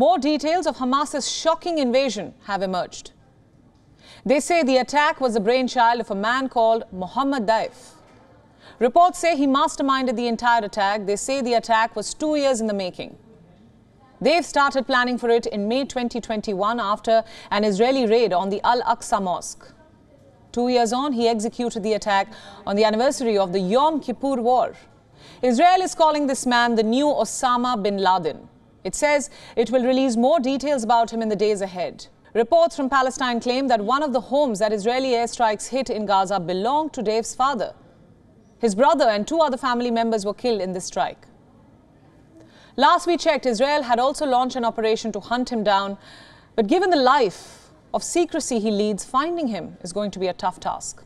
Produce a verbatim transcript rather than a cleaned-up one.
More details of Hamas's shocking invasion have emerged. They say the attack was the brainchild of a man called Mohammed Deif. Reports say he masterminded the entire attack. They say the attack was two years in the making. They've started planning for it in May twenty twenty-one after an Israeli raid on the Al-Aqsa Mosque. Two years on, he executed the attack on the anniversary of the Yom Kippur War. Israel is calling this man the new Osama Bin Laden. It says it will release more details about him in the days ahead. Reports from Palestine claim that one of the homes that Israeli airstrikes hit in Gaza belonged to Deif's father. His brother and two other family members were killed in this strike. Last we checked, Israel had also launched an operation to hunt him down. But given the life of secrecy he leads, finding him is going to be a tough task.